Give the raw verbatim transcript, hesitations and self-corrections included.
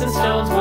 sticks and stones